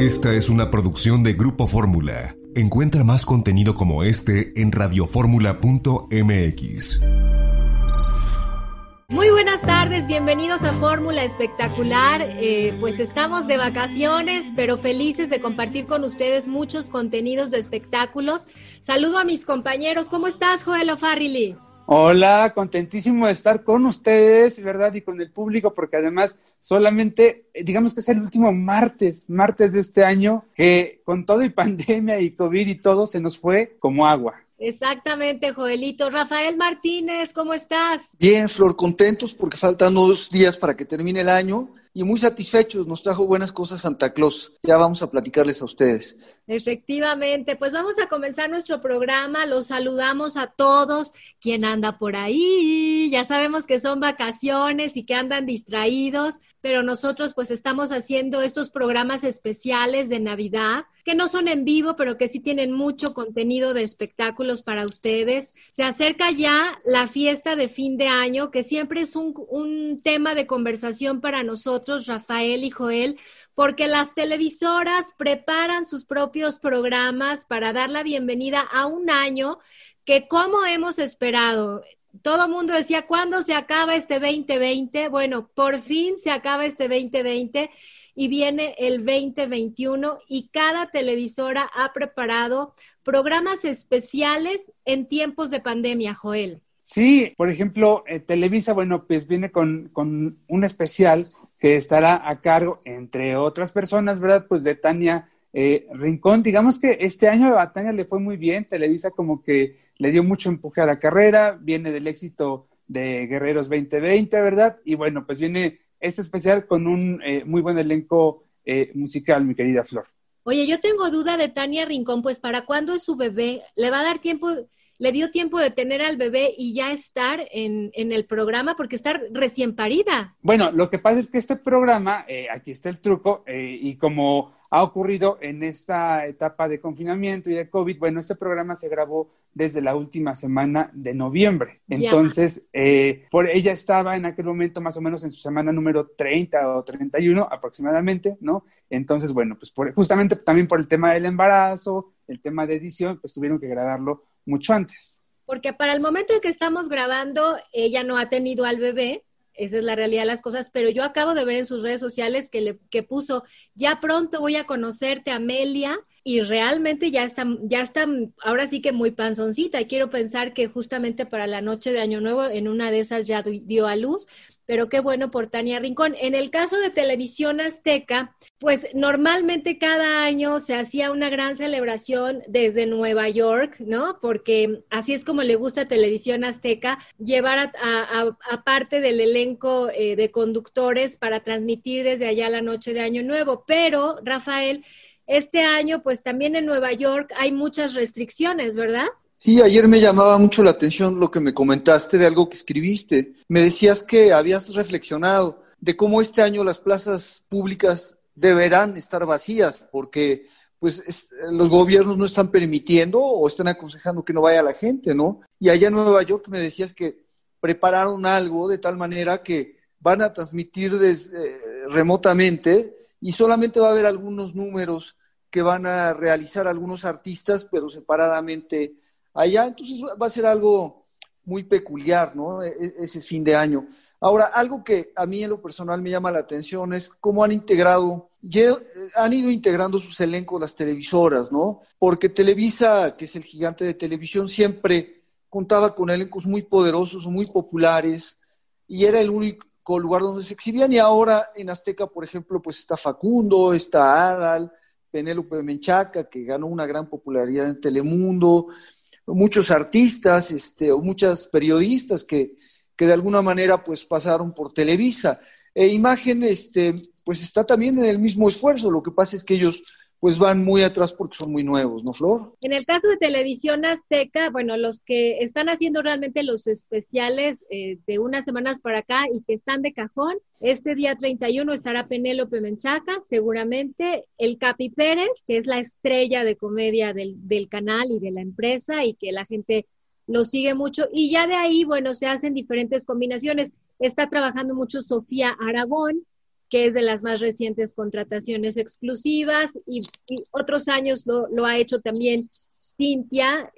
Esta es una producción de Grupo Fórmula. Encuentra más contenido como este en radioformula.mx. Muy buenas tardes, bienvenidos a Fórmula Espectacular. Pues estamos de vacaciones, pero felices de compartir con ustedes muchos contenidos de espectáculos. Saludo a mis compañeros. ¿Cómo estás, Joel O'Farrili? Hola, contentísimo de estar con ustedes, ¿verdad? Y con el público, porque además solamente, digamos que es el último martes de este año, que con todo y pandemia y COVID y todo, se nos fue como agua. Exactamente, Joelito. Rafael Martínez, ¿cómo estás? Bien, Flor, contentos porque faltan 2 días para que termine el año y muy satisfechos, nos trajo buenas cosas Santa Claus. Ya vamos a platicarles a ustedes. Efectivamente, pues vamos a comenzar nuestro programa. Los saludamos a todos. ¿Quién anda por ahí? Ya sabemos que son vacaciones y que andan distraídos, pero nosotros pues estamos haciendo estos programas especiales de Navidad, que no son en vivo, pero que sí tienen mucho contenido de espectáculos para ustedes. Se acerca ya la fiesta de fin de año, que siempre es un tema de conversación para nosotros, Rafael y Joel, porque las televisoras preparan sus propios programas para dar la bienvenida a un año que, como hemos esperado, todo el mundo decía, ¿cuándo se acaba este 2020? Bueno, por fin se acaba este 2020 y viene el 2021 y cada televisora ha preparado programas especiales en tiempos de pandemia, Joel. Sí, por ejemplo, Televisa, bueno, pues viene con un especial que estará a cargo, entre otras personas, ¿verdad? Pues de Tania Rincón. Digamos que este año a Tania le fue muy bien. Televisa como que le dio mucho empuje a la carrera, viene del éxito de Guerreros 2020, ¿verdad? Y bueno, pues viene este especial con un muy buen elenco musical, mi querida Flor. Oye, yo tengo duda de Tania Rincón, pues ¿para cuándo es su bebé? ¿Le va a dar tiempo...? ¿Le dio tiempo de tener al bebé y ya estar en el programa? Porque está recién parida. Bueno, lo que pasa es que este programa, aquí está el truco, y como ha ocurrido en esta etapa de confinamiento y de COVID, bueno, este programa se grabó desde la última semana de noviembre. Entonces, ella estaba en aquel momento más o menos en su semana número 30 o 31 aproximadamente, ¿no? Entonces, bueno, pues justamente también por el tema del embarazo, el tema de edición, pues tuvieron que grabarlo mucho antes. Porque para el momento en que estamos grabando, ella no ha tenido al bebé, esa es la realidad de las cosas, pero yo acabo de ver en sus redes sociales que puso, ya pronto voy a conocerte, Amelia, y realmente ya está ahora sí que muy panzoncita, y quiero pensar que justamente para la noche de Año Nuevo, en una de esas ya dio a luz, pero qué bueno por Tania Rincón. En el caso de Televisión Azteca, pues normalmente cada año se hacía una gran celebración desde Nueva York, ¿no? Porque así es como le gusta a Televisión Azteca, llevar a parte del elenco de conductores para transmitir desde allá la noche de Año Nuevo. Pero, Rafael, este año pues también en Nueva York hay muchas restricciones, ¿verdad? Sí, ayer me llamaba mucho la atención lo que me comentaste de algo que escribiste. Me decías que habías reflexionado de cómo este año las plazas públicas deberán estar vacías porque pues los gobiernos no están permitiendo o están aconsejando que no vaya la gente, ¿no? Y allá en Nueva York me decías que prepararon algo de tal manera que van a transmitir remotamente y solamente va a haber algunos números que van a realizar algunos artistas, pero separadamente allá, entonces va a ser algo muy peculiar, ¿no? Ese fin de año. Ahora, algo que a mí en lo personal me llama la atención es cómo han ido integrando sus elencos las televisoras, ¿no? Porque Televisa, que es el gigante de televisión, siempre contaba con elencos muy poderosos, muy populares, y era el único lugar donde se exhibían, y ahora en Azteca, por ejemplo, pues está Facundo, está Adal, Penélope Menchaca, que ganó una gran popularidad en Telemundo, muchos artistas, o muchas periodistas que de alguna manera pues pasaron por Televisa. Imagen, pues está también en el mismo esfuerzo, lo que pasa es que ellos pues van muy atrás porque son muy nuevos, ¿no, Flor? En el caso de Televisión Azteca, bueno, los que están haciendo realmente los especiales de unas semanas para acá y que están de cajón, este día 31 estará Penélope Menchaca, seguramente, el Capi Pérez, que es la estrella de comedia del canal y de la empresa y que la gente lo sigue mucho, y ya de ahí, bueno, se hacen diferentes combinaciones. Está trabajando mucho Sofía Aragón, que es de las más recientes contrataciones exclusivas, y otros años lo ha hecho también Cintia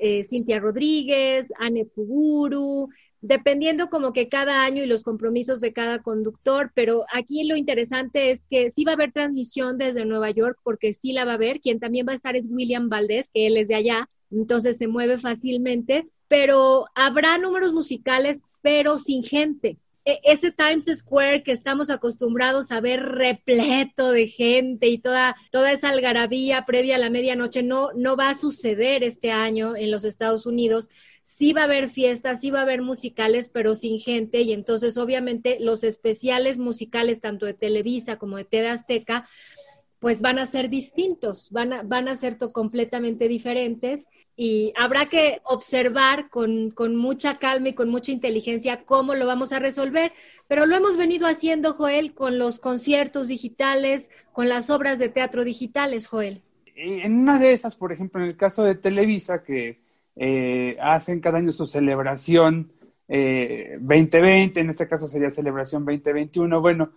Rodríguez, Ane Puguru, dependiendo como que cada año y los compromisos de cada conductor, pero aquí lo interesante es que sí va a haber transmisión desde Nueva York, porque sí la va a haber. Quien también va a estar es William Valdés, que él es de allá, entonces se mueve fácilmente, pero habrá números musicales, pero sin gente. Ese Times Square que estamos acostumbrados a ver repleto de gente y toda esa algarabía previa a la medianoche no va a suceder este año en los Estados Unidos. Sí va a haber fiestas, sí va a haber musicales, pero sin gente, y entonces obviamente los especiales musicales tanto de Televisa como de TV Azteca pues van a ser distintos, van a ser completamente diferentes, y habrá que observar con mucha calma y con mucha inteligencia cómo lo vamos a resolver, pero lo hemos venido haciendo, Joel, con los conciertos digitales, con las obras de teatro digitales, Joel. En una de esas, por ejemplo, en el caso de Televisa, que hacen cada año su celebración 2020, en este caso sería celebración 2021, bueno,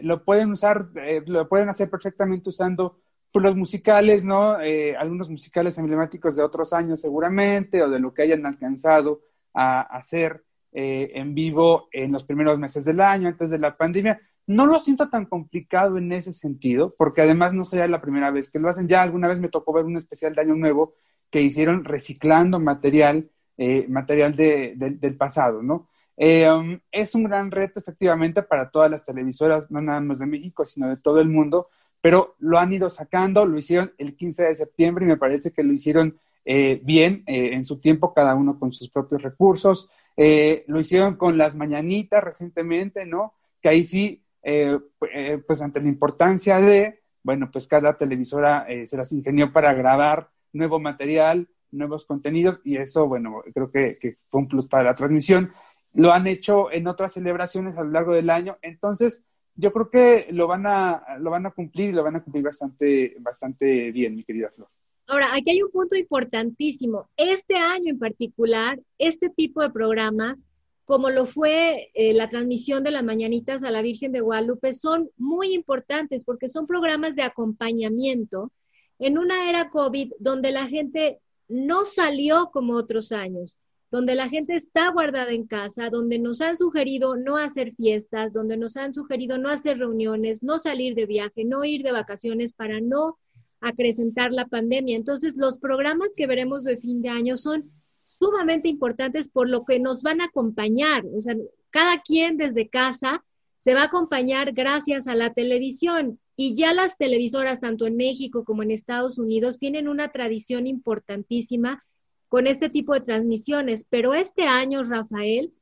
lo pueden hacer perfectamente usando los musicales, ¿no? Algunos musicales emblemáticos de otros años seguramente, o de lo que hayan alcanzado a hacer en vivo en los primeros meses del año, antes de la pandemia. No lo siento tan complicado en ese sentido, porque además no sería la primera vez que lo hacen. Ya alguna vez me tocó ver un especial de Año Nuevo que hicieron reciclando material del pasado, ¿no? Es un gran reto efectivamente para todas las televisoras, no nada más de México, sino de todo el mundo, pero lo han ido sacando, lo hicieron el 15 de septiembre y me parece que lo hicieron bien en su tiempo, cada uno con sus propios recursos, lo hicieron con las mañanitas recientemente, ¿no? Que ahí sí, pues ante la importancia de, bueno, pues cada televisora se las ingenió para grabar nuevo material, nuevos contenidos, y eso, bueno, creo que fue un plus para la transmisión. Lo han hecho en otras celebraciones a lo largo del año, entonces yo creo que lo van a cumplir, y lo van a cumplir bastante bien, mi querida Flor. Ahora, aquí hay un punto importantísimo. Este año en particular, este tipo de programas, como lo fue la transmisión de las Mañanitas a la Virgen de Guadalupe, son muy importantes porque son programas de acompañamiento en una era COVID donde la gente no salió como otros años, donde la gente está guardada en casa, donde nos han sugerido no hacer fiestas, donde nos han sugerido no hacer reuniones, no salir de viaje, no ir de vacaciones para no acrecentar la pandemia. Entonces, los programas que veremos de fin de año son sumamente importantes por lo que nos van a acompañar. O sea, cada quien desde casa se va a acompañar gracias a la televisión. Y ya las televisoras, tanto en México como en Estados Unidos, tienen una tradición importantísima con este tipo de transmisiones, pero este año, Rafael,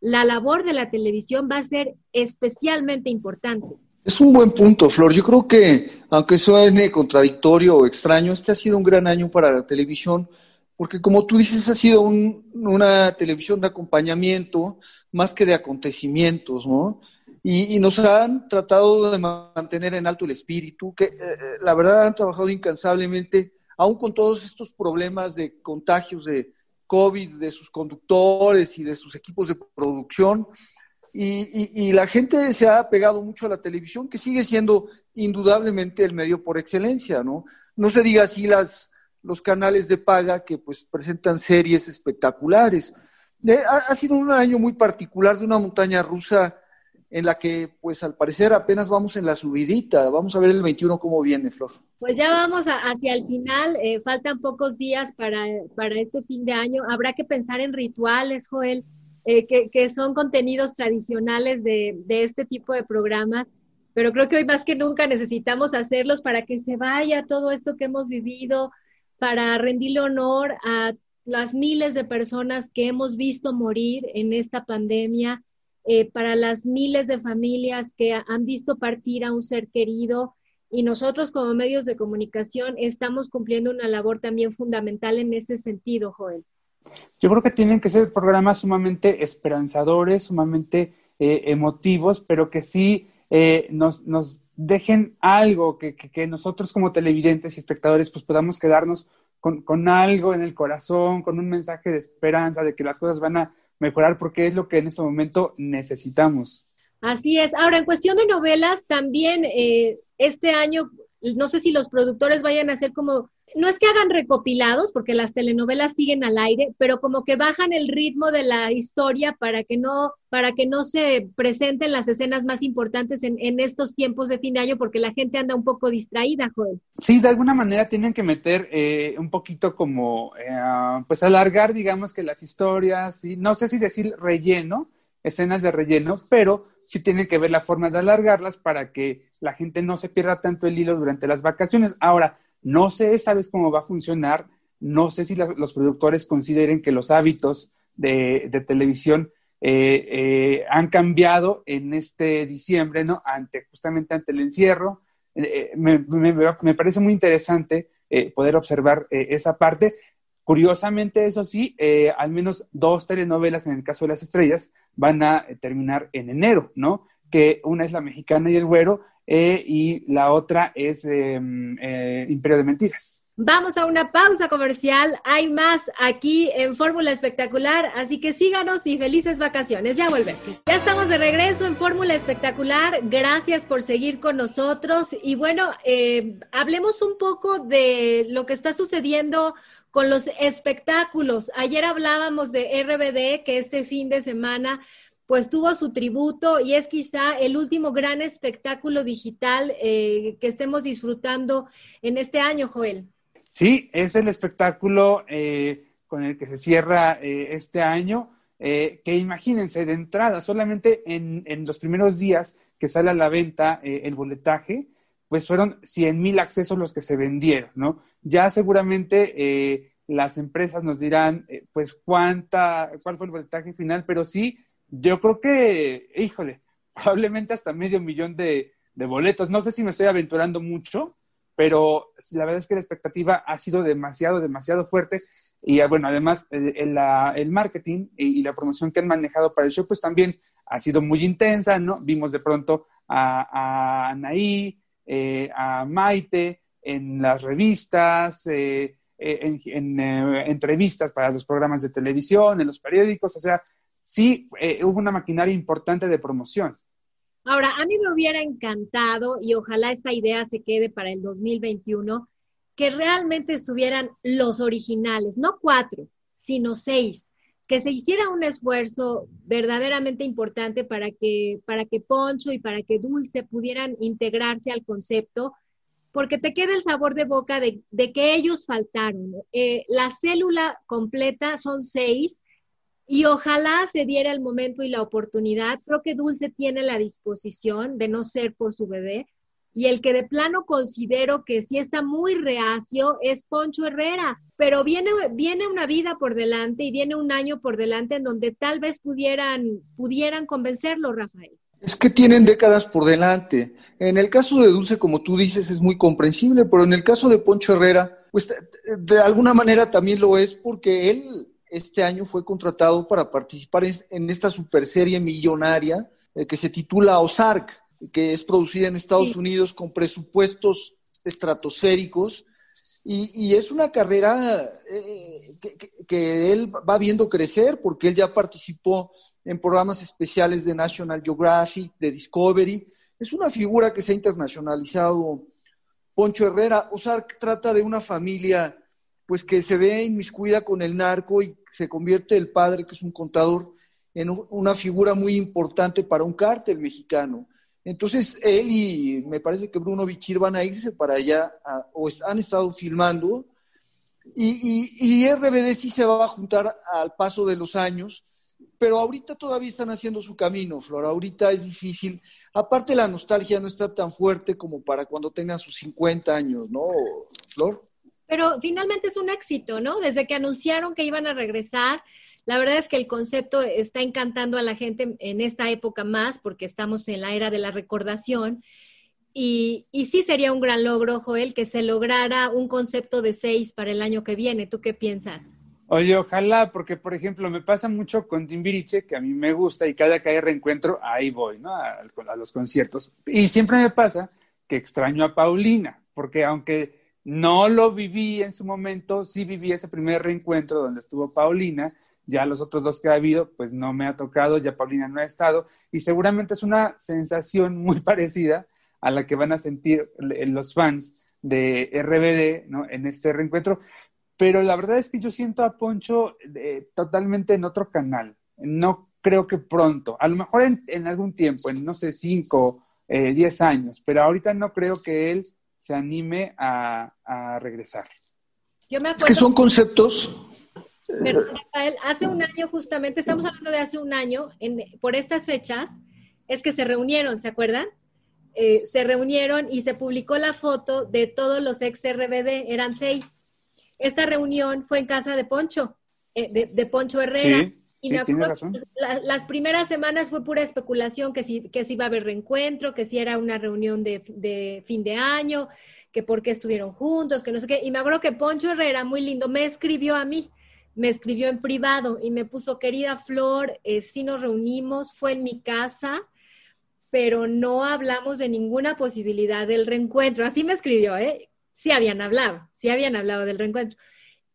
la labor de la televisión va a ser especialmente importante. Es un buen punto, Flor. Yo creo que, aunque suene contradictorio o extraño, este ha sido un gran año para la televisión, porque como tú dices, ha sido una televisión de acompañamiento más que de acontecimientos, ¿no? Y nos han tratado de mantener en alto el espíritu, que la verdad han trabajado incansablemente, aún con todos estos problemas de contagios de COVID, de sus conductores y de sus equipos de producción. Y la gente se ha pegado mucho a la televisión, que sigue siendo indudablemente el medio por excelencia, ¿no? No se diga así los canales de paga que pues presentan series espectaculares. Ha sido un año muy particular, de una montaña rusa en la que, pues al parecer, apenas vamos en la subidita. Vamos a ver el 21 cómo viene, Flor. Pues ya vamos hacia el final. Faltan pocos días para este fin de año. Habrá que pensar en rituales, Joel, que son contenidos tradicionales de este tipo de programas. Pero creo que hoy más que nunca necesitamos hacerlos para que se vaya todo esto que hemos vivido, para rendirle honor a las miles de personas que hemos visto morir en esta pandemia, para las miles de familias que han visto partir a un ser querido, y nosotros como medios de comunicación estamos cumpliendo una labor también fundamental en ese sentido, Joel. Yo creo que tienen que ser programas sumamente esperanzadores, sumamente emotivos, pero que sí nos dejen algo, que nosotros como televidentes y espectadores pues podamos quedarnos con algo en el corazón, con un mensaje de esperanza, de que las cosas van a mejorar, porque es lo que en este momento necesitamos. Así es. Ahora, en cuestión de novelas, también este año, no sé si los productores vayan a hacer como... No es que hagan recopilados, porque las telenovelas siguen al aire, pero como que bajan el ritmo de la historia para que no se presenten las escenas más importantes en estos tiempos de fin de año, porque la gente anda un poco distraída, Joel. Sí, de alguna manera tienen que meter un poquito como, pues alargar, digamos, que las historias, y no sé si decir relleno, escenas de relleno, pero sí tienen que ver la forma de alargarlas para que la gente no se pierda tanto el hilo durante las vacaciones. Ahora, no sé esta vez cómo va a funcionar, no sé si los productores consideren que los hábitos de televisión han cambiado en este diciembre, ¿no? Justamente ante el encierro. Me parece muy interesante poder observar esa parte. Curiosamente, eso sí, al menos 2 telenovelas, en el caso de las estrellas, van a terminar en enero, ¿no? Que una es La Mexicana y el Güero, y la otra es Imperio de Mentiras. Vamos a una pausa comercial. Hay más aquí en Fórmula Espectacular, así que síganos y felices vacaciones. Ya volvemos. Ya estamos de regreso en Fórmula Espectacular. Gracias por seguir con nosotros. Y bueno, hablemos un poco de lo que está sucediendo con los espectáculos. Ayer hablábamos de RBD, que este fin de semana... pues tuvo su tributo y es quizá el último gran espectáculo digital que estemos disfrutando en este año, Joel. Sí, es el espectáculo con el que se cierra este año, que imagínense, de entrada, solamente en los primeros días que sale a la venta el boletaje, pues fueron 100,000 accesos los que se vendieron, ¿no? Ya seguramente las empresas nos dirán, pues, cuál fue el boletaje final, pero sí, yo creo que, híjole, probablemente hasta 500,000 de boletos. No sé si me estoy aventurando mucho, pero la verdad es que la expectativa ha sido demasiado, demasiado fuerte. Y bueno, además el marketing y la promoción que han manejado para el show, pues también ha sido muy intensa, ¿no? Vimos de pronto a Anaí, a Maite en las revistas, en entrevistas para los programas de televisión, en los periódicos, o sea, sí, hubo una maquinaria importante de promoción. Ahora, a mí me hubiera encantado, y ojalá esta idea se quede para el 2021, que realmente estuvieran los originales, no 4, sino 6, que se hiciera un esfuerzo verdaderamente importante para que Poncho y para que Dulce pudieran integrarse al concepto, porque te queda el sabor de boca de que ellos faltaron. La célula completa son 6, y ojalá se diera el momento y la oportunidad. Creo que Dulce tiene la disposición de no ser por su bebé. Y el que de plano considero que sí está muy reacio es Poncho Herrera. Pero viene una vida por delante y viene un año por delante en donde tal vez pudieran convencerlo, Rafael. Es que tienen décadas por delante. En el caso de Dulce, como tú dices, es muy comprensible. Pero en el caso de Poncho Herrera, pues de alguna manera también lo es, porque él... este año fue contratado para participar en esta superserie millonaria que se titula Ozark, que es producida en Estados Unidos con presupuestos estratosféricos, y es una carrera que él va viendo crecer, porque él ya participó en programas especiales de National Geographic, de Discovery. Es una figura que se ha internacionalizado, Poncho Herrera. Ozark trata de una familia... pues que se ve inmiscuida con el narco y se convierte el padre, que es un contador, en una figura muy importante para un cártel mexicano. Entonces él y me parece que Bruno Bichir van a irse para allá, o han estado filmando, y RBD sí se va a juntar al paso de los años, pero ahorita todavía están haciendo su camino, Flor, ahorita es difícil. Aparte la nostalgia no está tan fuerte como para cuando tengan sus 50 años, ¿no, Flor? Pero finalmente es un éxito, ¿no? Desde que anunciaron que iban a regresar, la verdad es que el concepto está encantando a la gente en esta época más, porque estamos en la era de la recordación. Y sí sería un gran logro, Joel, que se lograra un concepto de 6 para el año que viene. ¿Tú qué piensas? Oye, ojalá, porque, por ejemplo, me pasa mucho con Timbiriche, que a mí me gusta, y cada que hay reencuentro, ahí voy, ¿no? A los conciertos. Y siempre me pasa que extraño a Paulina, porque aunque... no lo viví en su momento, sí viví ese primer reencuentro donde estuvo Paulina, Ya los otros dos que ha habido, pues no me ha tocado, ya Paulina no ha estado, y seguramente es una sensación muy parecida a la que van a sentir los fans de RBD, ¿no?, en este reencuentro. Pero la verdad es que yo siento a Poncho totalmente en otro canal. No creo que pronto, a lo mejor en algún tiempo, en no sé, 5, 10 años, pero ahorita no creo que él se anime a regresar. Yo me acuerdo... Es que son conceptos... Pero, Rafael, hace un año justamente, estamos hablando de hace un año, por estas fechas, es que se reunieron, ¿se acuerdan? Se reunieron y se publicó la foto de todos los ex RBD, eran 6. Esta reunión fue en casa de Poncho, de Poncho Herrera. Sí, y sí, me acuerdo que las primeras semanas fue pura especulación, que si iba a haber reencuentro, que si era una reunión de fin de año, que por qué estuvieron juntos, que no sé qué. Y me acuerdo que Poncho Herrera, muy lindo, me escribió a mí. Me escribió en privado y me puso, querida Flor, sí nos reunimos, fue en mi casa, pero no hablamos de ninguna posibilidad del reencuentro. Así me escribió, ¿eh? Sí habían hablado del reencuentro.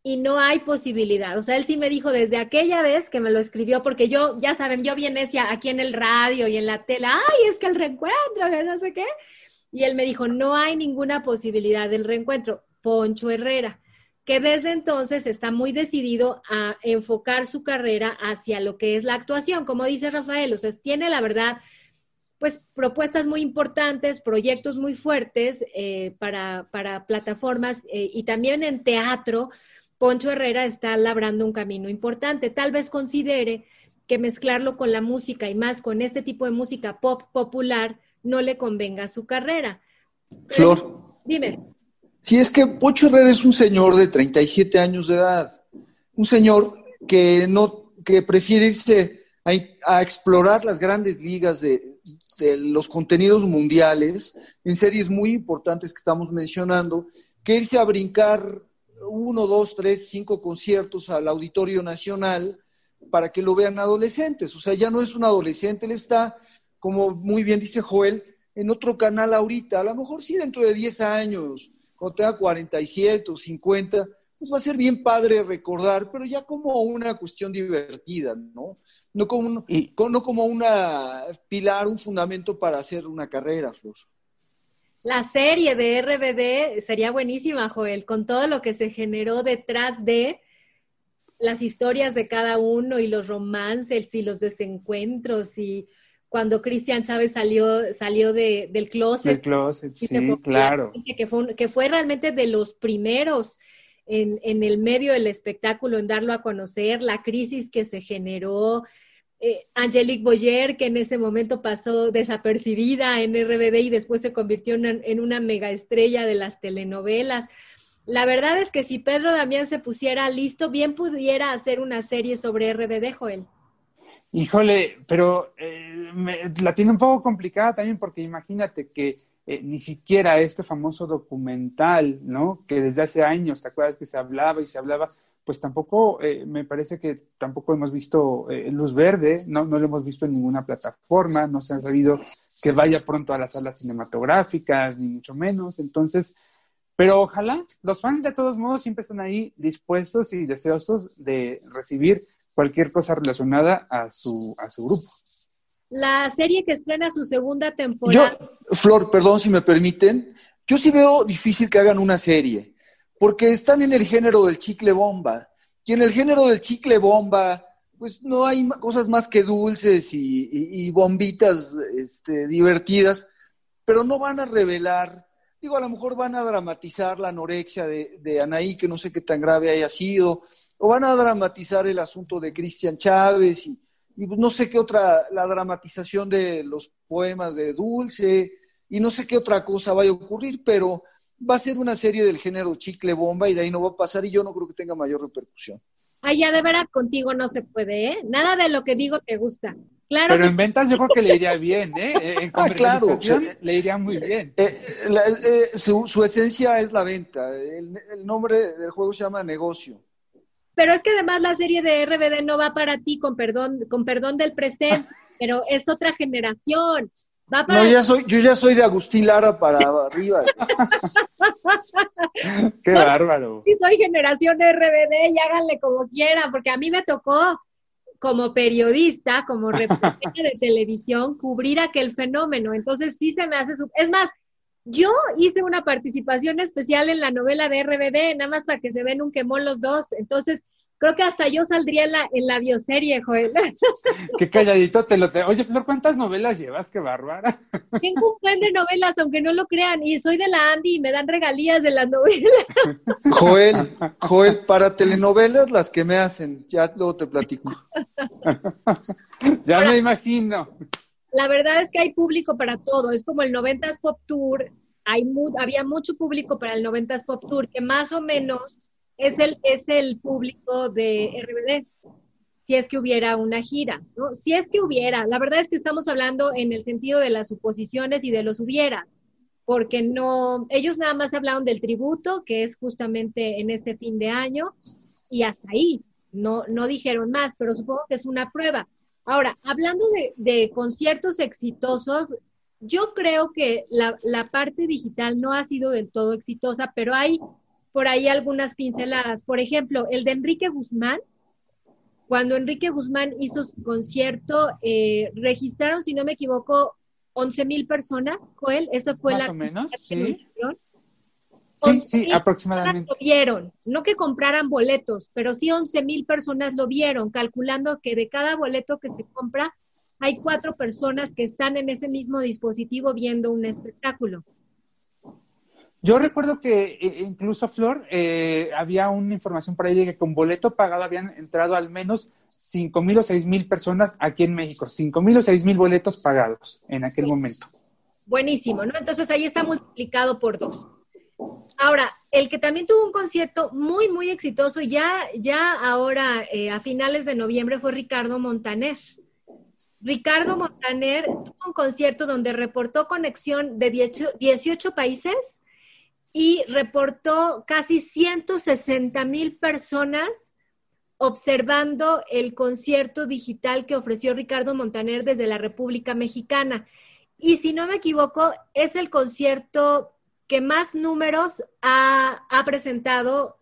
Y no hay posibilidad. O sea, él sí me dijo desde aquella vez que me lo escribió, porque yo, ya saben, yo bien necia aquí en el radio y en la tele, ¡ay, es que el reencuentro, que no sé qué! Y él me dijo, no hay ninguna posibilidad del reencuentro. Poncho Herrera, que desde entonces está muy decidido a enfocar su carrera hacia lo que es la actuación, como dice Rafael. O sea, tiene, la verdad, pues propuestas muy importantes, proyectos muy fuertes para plataformas y también en teatro. Poncho Herrera está labrando un camino importante. Tal vez considere que mezclarlo con la música y más con este tipo de música pop popular no le convenga a su carrera. Flor. Dime. Sí, es que Poncho Herrera es un señor de 37 años de edad, un señor que prefiere irse a explorar las grandes ligas de los contenidos mundiales en series muy importantes que estamos mencionando, que irse a brincar 1, 2, 3, 5 conciertos al Auditorio Nacional para que lo vean adolescentes. O sea, ya no es un adolescente, él está, como muy bien dice Joel, en otro canal ahorita, a lo mejor sí dentro de 10 años, cuando tenga 47 o 50, pues va a ser bien padre recordar, pero ya como una cuestión divertida, ¿no? No como un pilar, un fundamento para hacer una carrera, Flor. La serie de RBD sería buenísima, Joel, con todo lo que se generó detrás de las historias de cada uno y los romances y los desencuentros y... Cuando Cristian Chávez salió del closet. Del closet, sí, claro. Que fue realmente de los primeros en el medio del espectáculo, en darlo a conocer, la crisis que se generó. Angelique Boyer, que en ese momento pasó desapercibida en RBD y después se convirtió en una megaestrella de las telenovelas. La verdad es que si Pedro Damián se pusiera listo, bien pudiera hacer una serie sobre RBD, Joel. Híjole, pero la tiene un poco complicada también, porque imagínate que ni siquiera este famoso documental, ¿no?, que desde hace años, ¿te acuerdas que se hablaba? Pues tampoco, me parece que tampoco hemos visto luz verde, no lo hemos visto en ninguna plataforma, no se ha sabido que vaya pronto a las salas cinematográficas, ni mucho menos. Entonces, pero ojalá, los fans de todos modos siempre están ahí dispuestos y deseosos de recibir cualquier cosa relacionada a su grupo. La serie que estrena su segunda temporada... Flor, perdón, si me permiten, yo sí veo difícil que hagan una serie, porque están en el género del chicle bomba, y en el género del chicle bomba, pues no hay cosas más que dulces y bombitas divertidas, pero no van a revelar, digo, a lo mejor van a dramatizar la anorexia de Anaí, que no sé qué tan grave haya sido... O van a dramatizar el asunto de Cristian Chávez y no sé qué otra, la dramatización de los poemas de Dulce y no sé qué otra cosa vaya a ocurrir, pero va a ser una serie del género chicle bomba y de ahí no va a pasar y yo no creo que tenga mayor repercusión. Ay, ya de veras contigo no se puede, ¿eh? Nada de lo que digo te gusta. Claro. Pero en ventas yo creo que le iría bien, ¿eh? En comercialización claro, le iría muy bien. Su esencia es la venta. El nombre del juego se llama negocio. Pero es que además la serie de RBD no va para ti, con perdón del presente, pero es otra generación. Va para... No, yo ya soy de Agustín Lara para arriba. ¡Qué bárbaro! Y soy generación RBD y háganle como quieran, porque a mí me tocó como periodista, como reportera de televisión, cubrir aquel fenómeno. Entonces sí se me hace... Es más, yo hice una participación especial en la novela de RBD, nada más para que se den un quemón los dos. Entonces creo que hasta yo saldría en la bioserie, Joel. Qué calladito te lo... Oye, Flor, ¿cuántas novelas llevas? ¡Qué bárbara! Tengo un buen de novelas, aunque no lo crean, y soy de la Andy y me dan regalías de las novelas. Joel, para telenovelas las que me hacen, ya luego te platico. Ya ahora, me imagino. La verdad es que hay público para todo, es como el 90's Pop Tour, había mucho público para el 90's Pop Tour, que más o menos... Es el público de RBD, si es que hubiera una gira, ¿no? Si es que hubiera, la verdad es que estamos hablando en el sentido de las suposiciones y de los hubieras, porque no, ellos nada más hablaron del tributo, que es justamente en este fin de año, y hasta ahí, no dijeron más, pero supongo que es una prueba. Ahora, hablando de conciertos exitosos, yo creo que la parte digital no ha sido del todo exitosa, pero hay... por ahí algunas pinceladas. Por ejemplo, el de Enrique Guzmán, cuando Enrique Guzmán hizo su concierto, registraron, si no me equivoco, 11,000 personas, Joel. Esa fue la... Más o menos, sí. Sí, aproximadamente. Lo vieron. No que compraran boletos, pero sí 11,000 personas lo vieron, calculando que de cada boleto que se compra, hay 4 personas que están en ese mismo dispositivo viendo un espectáculo. Yo recuerdo que incluso, Flor, había una información por ahí de que con boleto pagado habían entrado al menos 5,000 o 6,000 personas aquí en México. 5,000 o 6,000 boletos pagados en aquel momento. Buenísimo, ¿no? Entonces ahí está multiplicado por 2. Ahora, el que también tuvo un concierto muy, muy exitoso, ya ahora a finales de noviembre, fue Ricardo Montaner. Ricardo Montaner tuvo un concierto donde reportó conexión de 18 países y reportó casi 160,000 personas observando el concierto digital que ofreció Ricardo Montaner desde la República Mexicana. Y si no me equivoco, es el concierto que más números ha presentado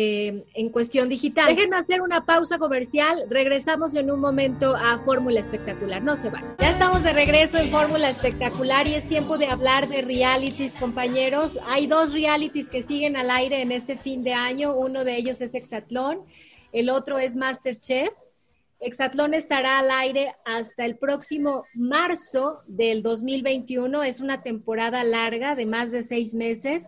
en cuestión digital. Déjenme hacer una pausa comercial. Regresamos en un momento a Fórmula Espectacular. No se van. Ya estamos de regreso en Fórmula Espectacular y es tiempo de hablar de realities, compañeros. Hay 2 realities que siguen al aire en este fin de año. Uno de ellos es Exatlón. El otro es Masterchef. Exatlón estará al aire hasta el próximo marzo del 2021. Es una temporada larga de más de 6 meses.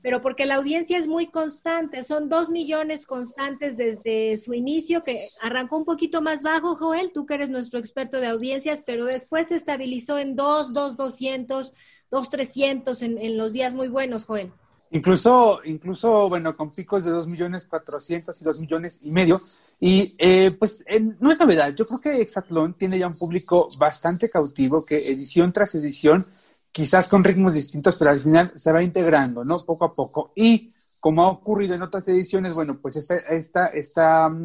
Pero porque la audiencia es muy constante, son 2 millones constantes desde su inicio, que arrancó un poquito más bajo, Joel, tú que eres nuestro experto de audiencias, pero después se estabilizó en 2,200, 2,300 en los días muy buenos, Joel. Incluso, bueno, con picos de 2,400,000 y 2,500,000. Y pues no es novedad, yo creo que Exatlón tiene ya un público bastante cautivo, que edición tras edición, quizás con ritmos distintos, pero al final se va integrando, ¿no? Poco a poco. Y como ha ocurrido en otras ediciones, bueno, pues esta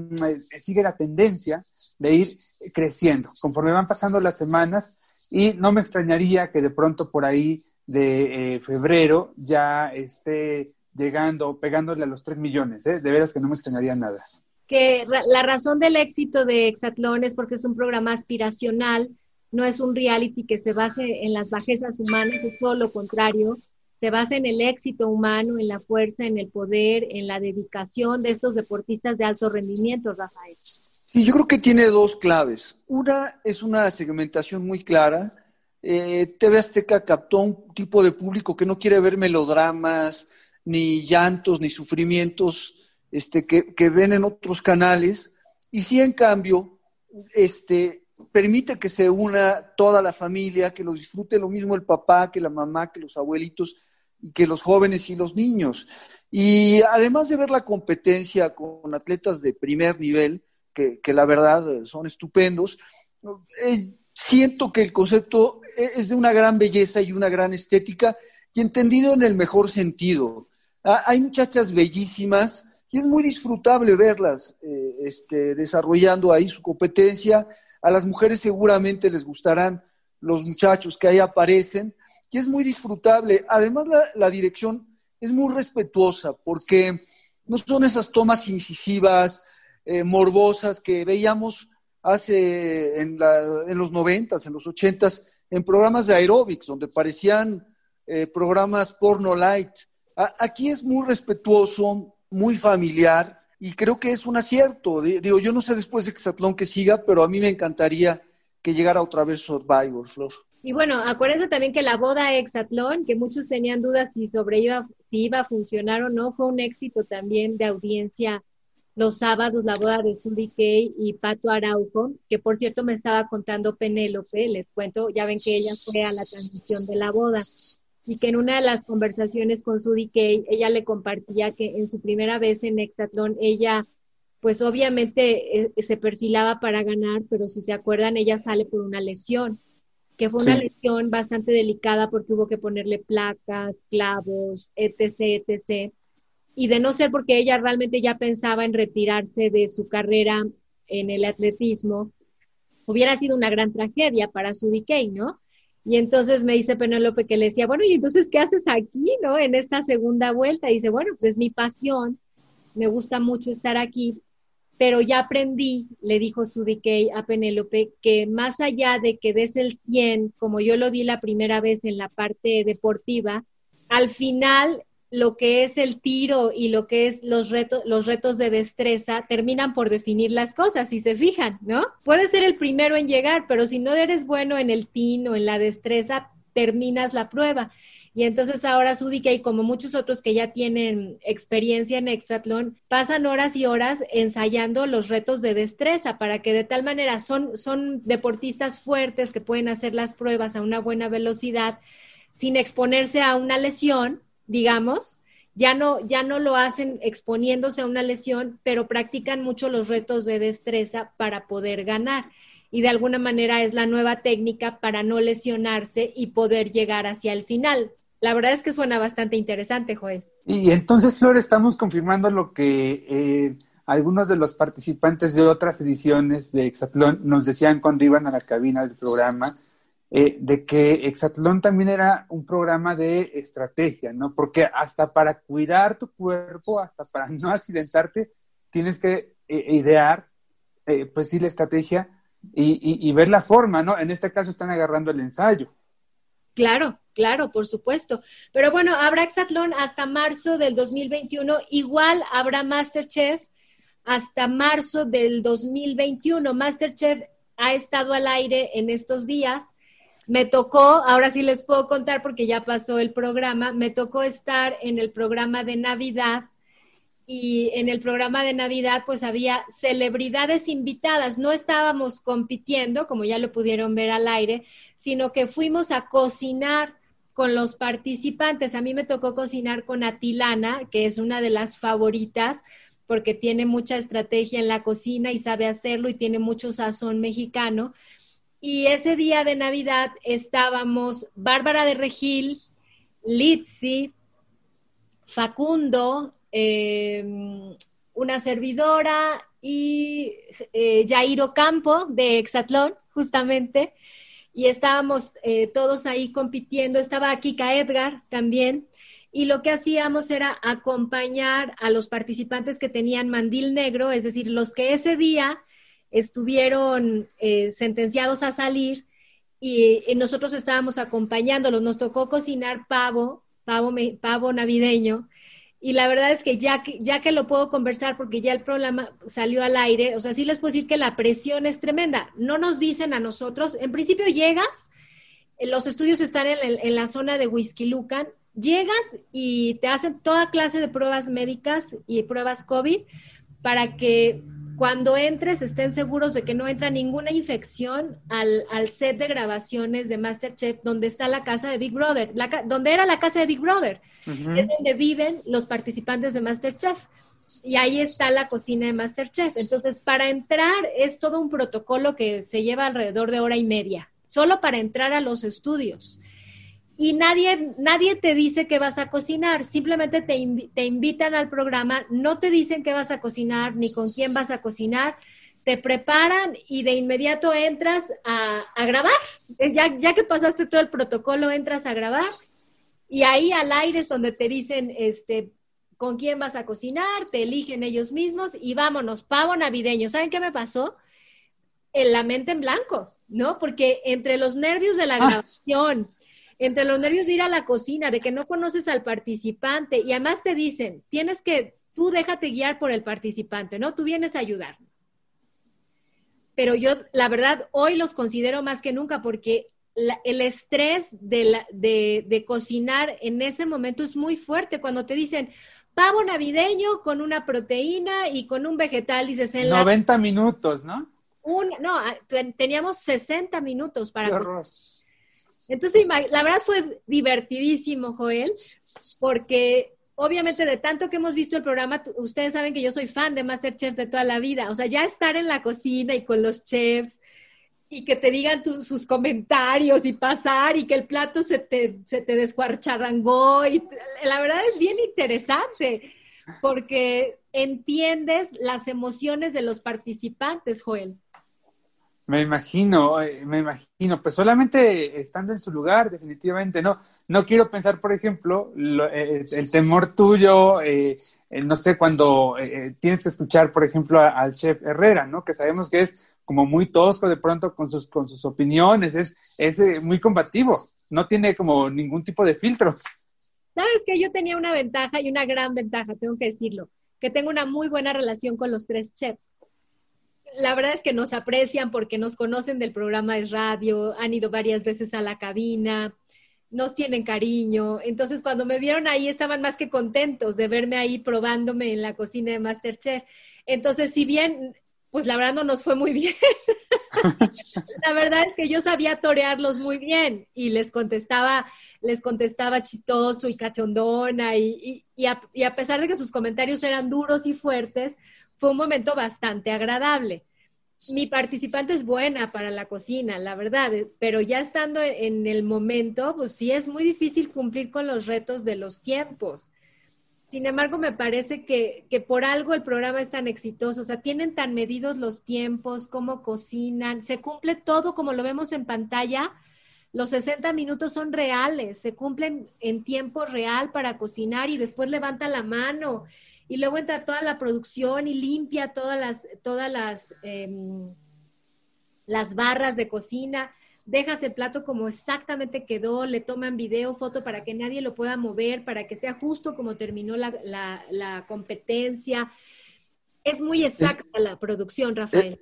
sigue la tendencia de ir creciendo conforme van pasando las semanas, y no me extrañaría que de pronto por ahí de febrero ya esté llegando, pegándole a los 3 millones, ¿eh? De veras que no me extrañaría nada. Que la razón del éxito de Exatlón es porque es un programa aspiracional. No es un reality que se base en las bajezas humanas, es todo lo contrario. Se basa en el éxito humano, en la fuerza, en el poder, en la dedicación de estos deportistas de alto rendimiento, Rafael. Sí, yo creo que tiene 2 claves. Una es una segmentación muy clara. TV Azteca captó un tipo de público que no quiere ver melodramas, ni llantos, ni sufrimientos que ven en otros canales. Y sí, en cambio, permite que se una toda la familia, que los disfrute lo mismo el papá, que la mamá, que los abuelitos, que los jóvenes y los niños. Y además de ver la competencia con atletas de primer nivel, que la verdad son estupendos, siento que el concepto es de una gran belleza y una gran estética, y entendido en el mejor sentido. Hay muchachas bellísimas y es muy disfrutable verlas desarrollando ahí su competencia. A las mujeres seguramente les gustarán los muchachos que ahí aparecen. Y es muy disfrutable. Además, la dirección es muy respetuosa porque no son esas tomas incisivas, morbosas que veíamos hace en los 90's, en los 80's, en programas de aeróbics, donde parecían programas porno light. Aquí es muy respetuoso, muy familiar, y creo que es un acierto. Digo, yo no sé después de Exatlón que siga, pero a mí me encantaría que llegara otra vez Survivor, Flor. Y bueno, acuérdense también que la boda Exatlón, que muchos tenían dudas si iba a funcionar o no, fue un éxito también de audiencia. Los sábados, la boda de Sudikey y Pato Araujo, que por cierto me estaba contando Penélope, les cuento, ya ven que ella fue a la transmisión de la boda, y que en una de las conversaciones con Sudikey, ella le compartía que en su primera vez en Exatlón, ella, pues obviamente se perfilaba para ganar, pero si se acuerdan, ella sale por una lesión, que fue una lesión bastante delicada, porque tuvo que ponerle placas, clavos, etc., etc., y de no ser porque ella realmente ya pensaba en retirarse de su carrera en el atletismo, hubiera sido una gran tragedia para Sudikey, ¿no? Y entonces me dice Penélope que le decía, bueno, ¿y entonces qué haces aquí, no? En esta segunda vuelta. Y dice, bueno, pues es mi pasión, me gusta mucho estar aquí, pero ya aprendí, le dijo Sudikey a Penélope, que más allá de que des el 100, como yo lo di la primera vez en la parte deportiva, al final lo que es el tiro y lo que es los retos de destreza terminan por definir las cosas, si se fijan, ¿no? Puedes ser el primero en llegar, pero si no eres bueno en el tiro o en la destreza, terminas la prueba. Y entonces ahora Sudikey, como muchos otros que ya tienen experiencia en Exatlón, pasan horas y horas ensayando los retos de destreza para que de tal manera son deportistas fuertes que pueden hacer las pruebas a una buena velocidad sin exponerse a una lesión, digamos, ya no lo hacen exponiéndose a una lesión, pero practican mucho los retos de destreza para poder ganar. Y de alguna manera es la nueva técnica para no lesionarse y poder llegar hacia el final. La verdad es que suena bastante interesante, Joel. Y entonces, Flor, estamos confirmando lo que algunos de los participantes de otras ediciones de Exatlón nos decían cuando iban a la cabina del programa, de que Exatlón también era un programa de estrategia, ¿no? Porque hasta para cuidar tu cuerpo, hasta para no accidentarte, tienes que idear, pues sí, la estrategia y ver la forma, ¿no? En este caso están agarrando el ensayo. Claro, claro, por supuesto. Pero bueno, habrá Exatlón hasta marzo del 2021. Igual habrá Masterchef hasta marzo del 2021. Masterchef ha estado al aire en estos días. Me tocó, ahora sí les puedo contar porque ya pasó el programa, me tocó estar en el programa de Navidad y en el programa de Navidad pues había celebridades invitadas, no estábamos compitiendo, como ya lo pudieron ver al aire, sino que fuimos a cocinar con los participantes. A mí me tocó cocinar con Atilana, que es una de las favoritas porque tiene mucha estrategia en la cocina y sabe hacerlo y tiene mucho sazón mexicano. Y ese día de Navidad estábamos Bárbara de Regil, Litzy, Facundo, una servidora y Jairo Campo de Exatlón, justamente. Y estábamos todos ahí compitiendo. Estaba Kika Edgar también. Y lo que hacíamos era acompañar a los participantes que tenían mandil negro, es decir, los que ese día estuvieron sentenciados a salir y nosotros estábamos acompañándolos. Nos tocó cocinar pavo navideño y la verdad es que ya que lo puedo conversar porque ya el programa salió al aire, o sea, sí les puedo decir que la presión es tremenda. No nos dicen a nosotros, en principio llegas, los estudios están en la zona de Huixquilucan, llegas y te hacen toda clase de pruebas médicas y pruebas COVID para que cuando entres, estén seguros de que no entra ninguna infección al set de grabaciones de MasterChef, donde está la casa de Big Brother, donde era la casa de Big Brother. Uh-huh. Es donde viven los participantes de MasterChef. Y ahí está la cocina de MasterChef. Entonces, para entrar es todo un protocolo que se lleva alrededor de hora y media, solo para entrar a los estudios. Y nadie te dice que vas a cocinar, simplemente te invitan al programa, no te dicen qué vas a cocinar ni con quién vas a cocinar, te preparan y de inmediato entras a grabar. Ya que pasaste todo el protocolo, entras a grabar Y ahí al aire es donde te dicen, con quién vas a cocinar, te eligen ellos mismos y vámonos, pavo navideño. ¿Saben qué me pasó? La mente en blanco, ¿no? Porque entre los nervios de la grabación, entre los nervios de ir a la cocina, de que no conoces al participante, y además te dicen, tú déjate guiar por el participante, ¿no? Tú vienes a ayudar. Pero yo, la verdad, hoy los considero más que nunca porque el estrés de cocinar en ese momento es muy fuerte. Cuando te dicen, pavo navideño con una proteína y con un vegetal, dices... 90 minutos, ¿no? No, teníamos 60 minutos para... ¡Qué horror! Entonces, la verdad fue divertidísimo, Joel, porque obviamente de tanto que hemos visto el programa, ustedes saben que yo soy fan de MasterChef de toda la vida. O sea, ya estar en la cocina y con los chefs y que te digan sus comentarios y pasar y que el plato se te descuarcharangó. Y la verdad es bien interesante porque entiendes las emociones de los participantes, Joel. Me imagino. Pues solamente estando en su lugar, definitivamente, ¿no? No quiero pensar, por ejemplo, el temor tuyo, no sé, cuando tienes que escuchar, por ejemplo, al chef Herrera, ¿no? Que sabemos que es como muy tosco de pronto con sus opiniones, es muy combativo, no tiene como ningún tipo de filtros. ¿Sabes qué? Yo tenía una ventaja y una gran ventaja, tengo que decirlo, que tengo una muy buena relación con los tres chefs. La verdad es que nos aprecian porque nos conocen del programa de radio, han ido varias veces a la cabina, nos tienen cariño. Entonces, cuando me vieron ahí, estaban más que contentos de verme ahí probándome en la cocina de MasterChef. Entonces, si bien, pues la verdad no nos fue muy bien. La verdad es que yo sabía torearlos muy bien y les contestaba chistoso y cachondona. Y a pesar de que sus comentarios eran duros y fuertes, fue un momento bastante agradable. Mi participante es buena para la cocina, la verdad, pero ya estando en el momento, pues sí es muy difícil cumplir con los retos de los tiempos. Sin embargo, me parece que por algo el programa es tan exitoso, o sea, tienen tan medidos los tiempos, cómo cocinan, se cumple todo como lo vemos en pantalla, los 60 minutos son reales, se cumplen en tiempo real para cocinar y después levanta la mano. Y luego entra toda la producción y limpia todas las barras de cocina. Dejas el plato como exactamente quedó, le toman video, foto para que nadie lo pueda mover, para que sea justo como terminó la competencia. Es muy exacta la producción, Rafael.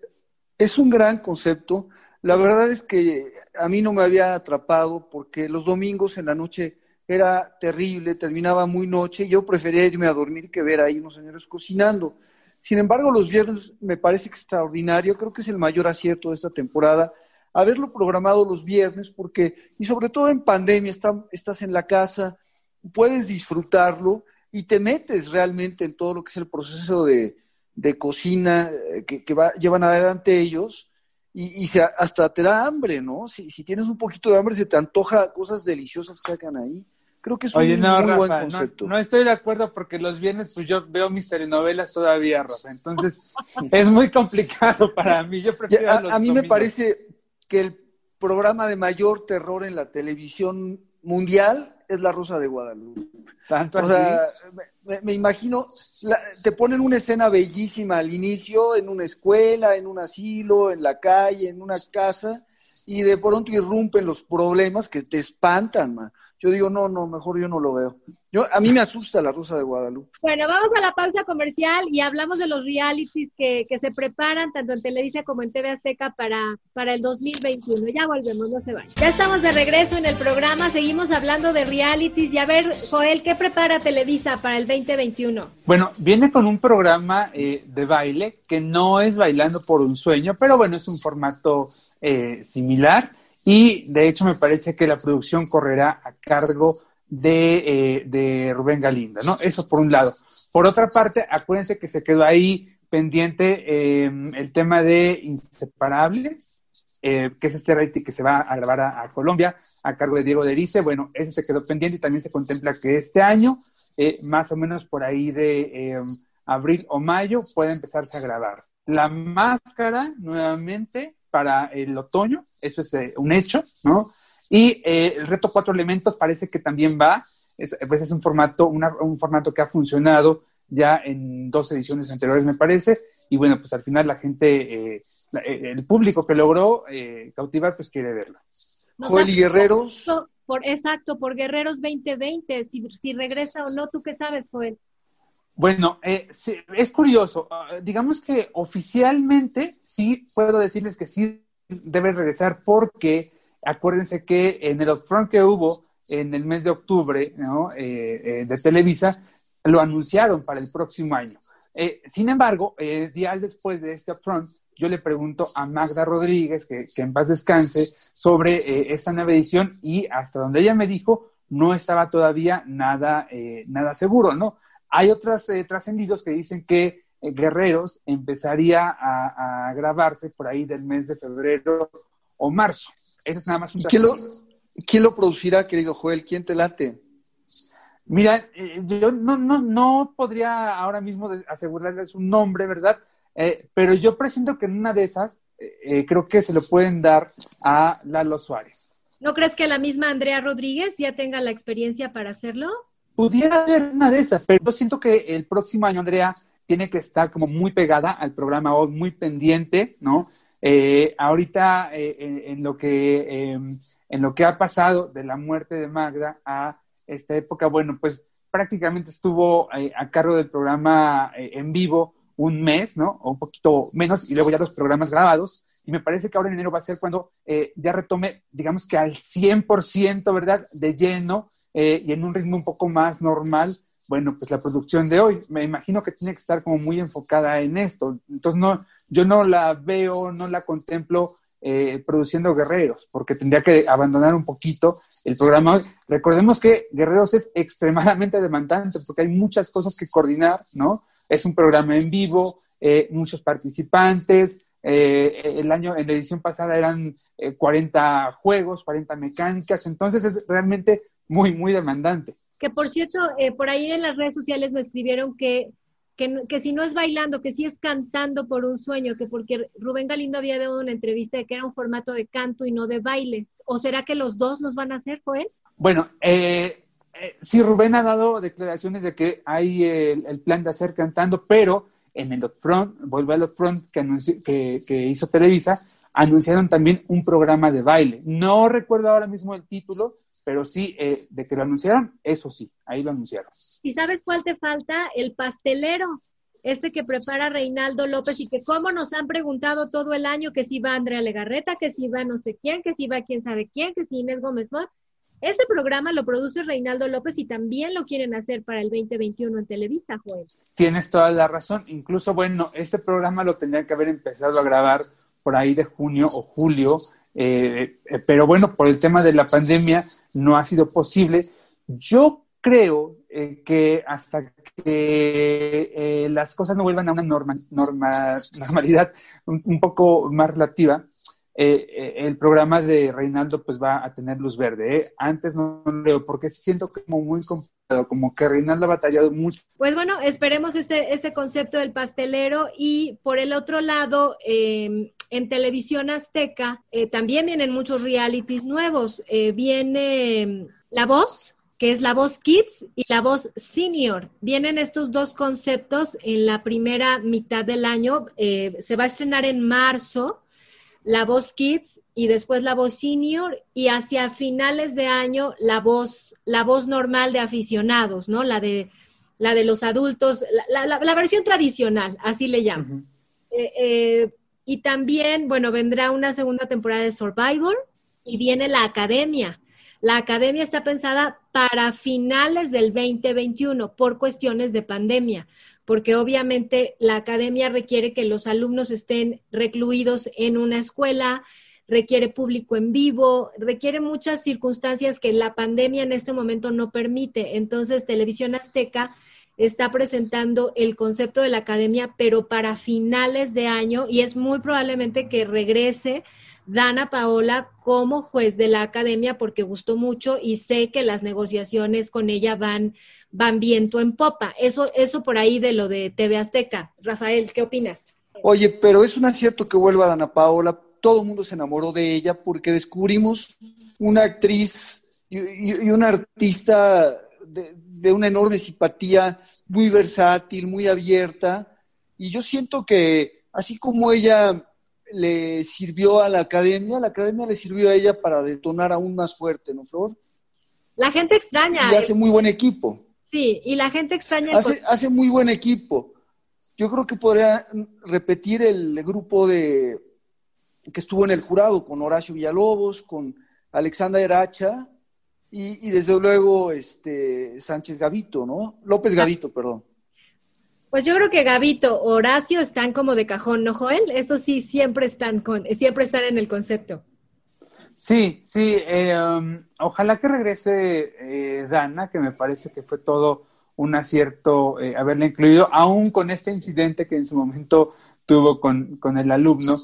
Es un gran concepto. La verdad es que a mí no me había atrapado porque los domingos en la noche... era terrible, terminaba muy noche, yo prefería irme a dormir que ver ahí unos señores cocinando. Sin embargo, los viernes me parece extraordinario, creo que es el mayor acierto de esta temporada, haberlo programado los viernes, porque, y sobre todo en pandemia, estás en la casa, puedes disfrutarlo y te metes realmente en todo lo que es el proceso de cocina que llevan adelante ellos. Y hasta te da hambre, ¿no? Si tienes un poquito de hambre, se te antoja cosas deliciosas que sacan ahí. Creo que es muy buen concepto. No estoy de acuerdo porque los viernes pues yo veo mis telenovelas todavía, Rafa. Entonces es muy complicado para mí. Yo prefiero a mí domingos. Me parece que el programa de mayor terror en la televisión mundial es La Rosa de Guadalupe. ¿Tanto así? O sea, me imagino, te ponen una escena bellísima al inicio, en una escuela, en un asilo, en la calle, en una casa, y de pronto irrumpen los problemas que te espantan, man. Yo digo, no, mejor yo no lo veo. A mí me asusta La Rosa de Guadalupe. Bueno, vamos a la pausa comercial y hablamos de los realities que se preparan tanto en Televisa como en TV Azteca para el 2021. Ya volvemos, no se vayan. Ya estamos de regreso en el programa, seguimos hablando de realities. Y a ver, Joel, ¿qué prepara Televisa para el 2021? Bueno, viene con un programa de baile que no es Bailando por un Sueño, pero bueno, es un formato similar. Y, de hecho, me parece que la producción correrá a cargo de Rubén Galindo, ¿no? Eso por un lado. Por otra parte, acuérdense que se quedó ahí pendiente el tema de Inseparables, que es este reality que se va a grabar a Colombia, a cargo de Diego Derice. Bueno, ese se quedó pendiente y también se contempla que este año, más o menos por ahí de abril o mayo, pueda empezarse a grabar. La Máscara, nuevamente... para el otoño, eso es un hecho, ¿no? Y el reto 4 elementos parece que también va. Pues es un formato que ha funcionado ya en 2 ediciones anteriores, me parece. Y bueno, pues al final la gente, el público que logró cautivar, pues quiere verlo. Joel y Guerreros. Exacto, por Guerreros 2020. Si regresa o no, ¿tú qué sabes, Joel? Bueno, es curioso. Digamos que oficialmente sí puedo decirles que sí debe regresar, porque acuérdense que en el upfront que hubo en el mes de octubre, ¿no? De Televisa, lo anunciaron para el próximo año. Sin embargo, días después de este upfront, yo le pregunto a Magda Rodríguez, que en paz descanse, sobre esta nueva edición, y hasta donde ella me dijo, no estaba todavía nada seguro, ¿no? Hay otros trascendidos que dicen que Guerreros empezaría a grabarse por ahí del mes de febrero o marzo. Ese es nada más un trascendido. ¿Quién lo producirá, querido Joel? ¿Quién te late? Mira, yo no podría ahora mismo asegurarles un nombre, ¿verdad? Pero yo presiento que en una de esas creo que se lo pueden dar a Lalo Suárez. ¿No crees que la misma Andrea Rodríguez ya tenga la experiencia para hacerlo? Pudiera ser una de esas, pero yo siento que el próximo año Andrea tiene que estar como muy pegada al programa, o muy pendiente, ¿no? Ahorita en lo que ha pasado de la muerte de Magda a esta época, bueno, pues prácticamente estuvo a cargo del programa en vivo un mes, ¿no? O un poquito menos, y luego ya los programas grabados, y me parece que ahora en enero va a ser cuando ya retome, digamos que al 100%, ¿verdad? De lleno, y en un ritmo un poco más normal. Bueno, pues la producción de hoy, me imagino que tiene que estar como muy enfocada en esto. Entonces, yo no la veo, no la contemplo produciendo Guerreros, porque tendría que abandonar un poquito el programa hoy. Recordemos que Guerreros es extremadamente demandante, porque hay muchas cosas que coordinar, ¿no? Es un programa en vivo, muchos participantes. En la edición pasada eran 40 juegos, 40 mecánicas. Entonces, es realmente muy, muy demandante. Que por cierto, por ahí en las redes sociales me escribieron que si no es bailando, que si es cantando por un sueño, que porque Rubén Galindo había dado una entrevista de que era un formato de canto y no de bailes. ¿O será que los dos los van a hacer, Joel? Bueno, sí, Rubén ha dado declaraciones de que hay el plan de hacer cantando, pero en el upfront, vuelvo al upfront que hizo Televisa, anunciaron también un programa de baile. No recuerdo ahora mismo el título, pero sí, de que lo anunciaron, eso sí, ahí lo anunciaron. ¿Y sabes cuál te falta? El pastelero, este que prepara Reinaldo López, y que cómo nos han preguntado todo el año que si va Andrea Legarreta, que si va no sé quién, que si va quién sabe quién, que si Inés Gómez Mont. Ese programa lo produce Reinaldo López y también lo quieren hacer para el 2021 en Televisa, Joel. Tienes toda la razón. Incluso, bueno, este programa lo tendrían que haber empezado a grabar por ahí de junio o julio, pero bueno, por el tema de la pandemia no ha sido posible. Yo creo que hasta que las cosas no vuelvan a una normalidad un poco más relativa, el programa de Reinaldo pues va a tener luz verde, ¿eh? Antes no lo veo, porque siento como muy complicado, como que Reinaldo ha batallado mucho. Pues bueno, esperemos este concepto del pastelero. Y por el otro lado, en Televisión Azteca también vienen muchos realities nuevos. Viene La Voz, que es La Voz Kids, y La Voz Senior. Vienen estos dos conceptos en la primera mitad del año. Se va a estrenar en marzo La Voz Kids, y después La Voz Senior, y hacia finales de año la voz normal de aficionados, ¿no? La de los adultos, la versión tradicional, así le llaman. Uh-huh. Y también, bueno, vendrá una segunda temporada de Survivor, y viene La Academia. La Academia está pensada para finales del 2021 por cuestiones de pandemia, porque obviamente la Academia requiere que los alumnos estén recluidos en una escuela, requiere público en vivo, requiere muchas circunstancias que la pandemia en este momento no permite. Entonces, Televisión Azteca está presentando el concepto de la Academia, pero para finales de año, y es muy probablemente que regrese Dana Paola como juez de la Academia, porque gustó mucho y sé que las negociaciones con ella van viento en popa. Eso por ahí de lo de TV Azteca. Rafael, ¿qué opinas? Oye, pero es un acierto que vuelva Dana Paola. Todo el mundo se enamoró de ella porque descubrimos una actriz y una artista de una enorme simpatía, muy versátil, muy abierta. Y yo siento que, así como ella le sirvió a la academia le sirvió a ella para detonar aún más fuerte, ¿no, Flor? La gente extraña. Y hace muy buen equipo. Sí, y la gente extraña. Hace muy buen equipo. Yo creo que podría repetir el grupo que estuvo en el jurado, con Horacio Villalobos, con Alexandra Eracha y desde luego Sánchez Gavito, ¿no? López Gavito, perdón. Pues yo creo que Gavito, Horacio están como de cajón, ¿no, Joel? Eso sí, siempre están en el concepto. Sí. Ojalá que regrese Dana, que me parece que fue todo un acierto haberla incluido, aún con este incidente que en su momento tuvo con el alumno.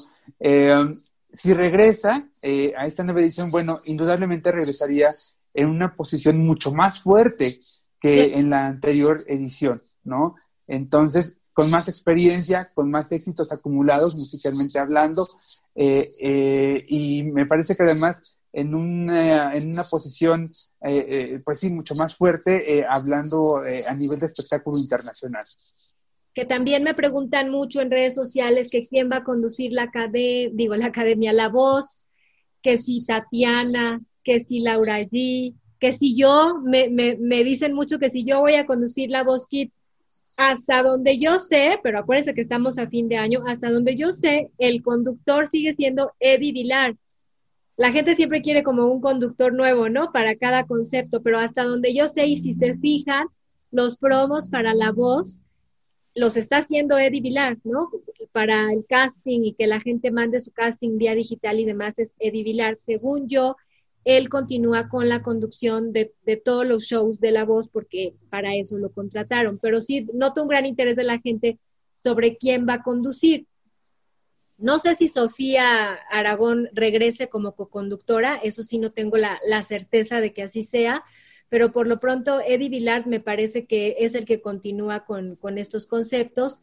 Si regresa a esta nueva edición, bueno, indudablemente regresaría en una posición mucho más fuerte que en la anterior edición, ¿no? Entonces, con más experiencia, con más éxitos acumulados musicalmente hablando, y me parece que además en una posición, pues sí, mucho más fuerte, hablando a nivel de espectáculo internacional. Que también me preguntan mucho en redes sociales que quién va a conducir la academia La Voz, que si Tatiana, que si Laura G, que si yo, me dicen mucho que si yo voy a conducir La Voz Kids. Hasta donde yo sé, pero acuérdense que estamos a fin de año, hasta donde yo sé, el conductor sigue siendo Eddie Vilar. La gente siempre quiere como un conductor nuevo, ¿no? Para cada concepto, pero hasta donde yo sé, y si se fijan, los promos para La Voz los está haciendo Eddie Vilar, ¿no? Para el casting y que la gente mande su casting vía digital y demás es Eddie Vilar. Según yo, él continúa con la conducción de todos los shows de La Voz porque para eso lo contrataron. Pero sí, noto un gran interés de la gente sobre quién va a conducir. No sé si Sofía Aragón regrese como coconductora, eso sí no tengo la certeza de que así sea, pero por lo pronto Eddie Vilar me parece que es el que continúa con estos conceptos.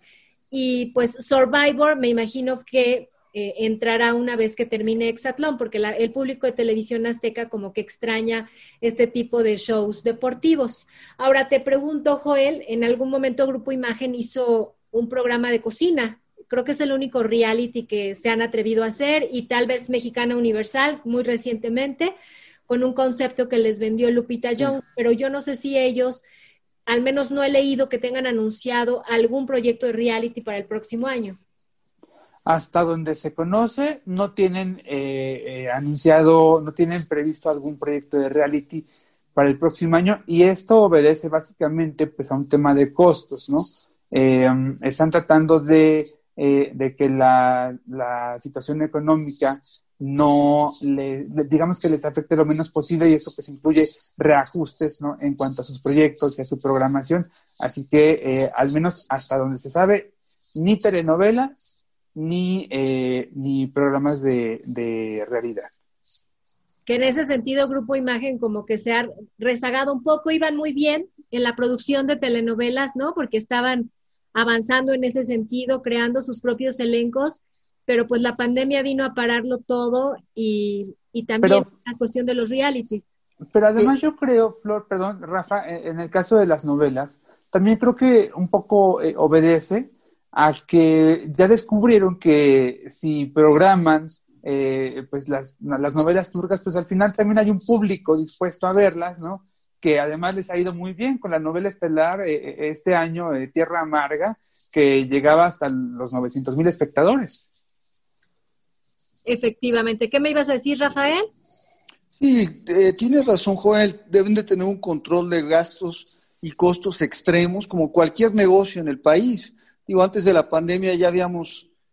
Y pues Survivor me imagino que entrará una vez que termine Exatlón, porque el público de Televisión Azteca como que extraña este tipo de shows deportivos. Ahora te pregunto, Joel, en algún momento Grupo Imagen hizo un programa de cocina. Creo que es el único reality que se han atrevido a hacer y tal vez Mexicana Universal muy recientemente con un concepto que les vendió Lupita Jones, pero yo no sé si ellos, al menos no he leído que tengan anunciado algún proyecto de reality para el próximo año. Hasta donde se conoce, no tienen anunciado, no tienen previsto algún proyecto de reality para el próximo año, y esto obedece básicamente pues a un tema de costos, ¿no? Están tratando de que la situación económica no digamos que les afecte lo menos posible, y eso pues incluye reajustes, ¿no? En cuanto a sus proyectos y a su programación, así que al menos hasta donde se sabe, ni telenovelas, ni programas de realidad. Que en ese sentido Grupo Imagen como que se ha rezagado un poco, iban muy bien en la producción de telenovelas, ¿no? Porque estaban avanzando en ese sentido, creando sus propios elencos, pero pues la pandemia vino a pararlo todo y también la cuestión de los realities. Pero además yo creo, Flor, perdón, Rafa, en el caso de las novelas, también creo que un poco obedece a que ya descubrieron que si programan pues las novelas turcas, pues al final también hay un público dispuesto a verlas, ¿no? Que además les ha ido muy bien con la novela estelar este año, Tierra Amarga, que llegaba hasta los 900,000 espectadores. Efectivamente. ¿Qué me ibas a decir, Rafael? Sí, tienes razón, Joel. Deben de tener un control de gastos y costos extremos, como cualquier negocio en el país. Digo, antes de la pandemia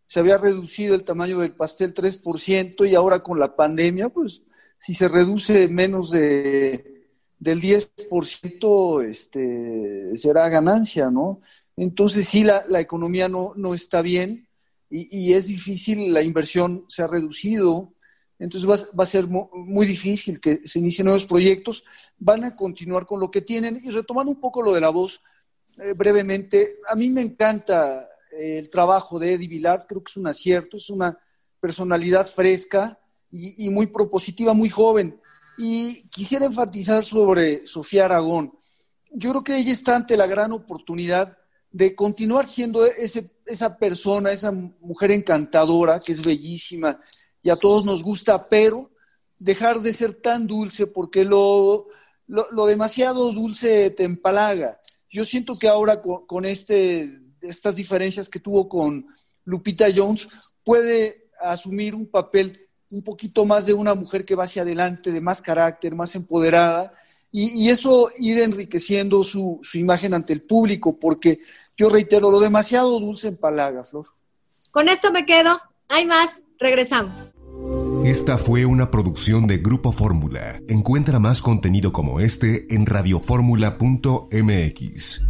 se había reducido el tamaño del pastel 3%, y ahora con la pandemia, pues, si se reduce menos del 10%, será ganancia, ¿no? Entonces, sí, la economía no está bien, y es difícil, la inversión se ha reducido, entonces va a ser muy difícil que se inicien nuevos proyectos, van a continuar con lo que tienen, y retomando un poco lo de La Voz, brevemente, a mí me encanta el trabajo de Eddie Vilar, creo que es un acierto, es una personalidad fresca y muy propositiva, muy joven. Y quisiera enfatizar sobre Sofía Aragón. Yo creo que ella está ante la gran oportunidad de continuar siendo esa persona, esa mujer encantadora, que es bellísima y a todos nos gusta, pero dejar de ser tan dulce, porque lo demasiado dulce te empalaga. Yo siento que ahora con estas diferencias que tuvo con Lupita Jones, puede asumir un papel un poquito más de una mujer que va hacia adelante, de más carácter, más empoderada, y eso ir enriqueciendo su imagen ante el público, porque yo reitero, lo demasiado dulce empalaga, Flor. Con esto me quedo, hay más, regresamos. Esta fue una producción de Grupo Fórmula. Encuentra más contenido como este en radioformula.mx.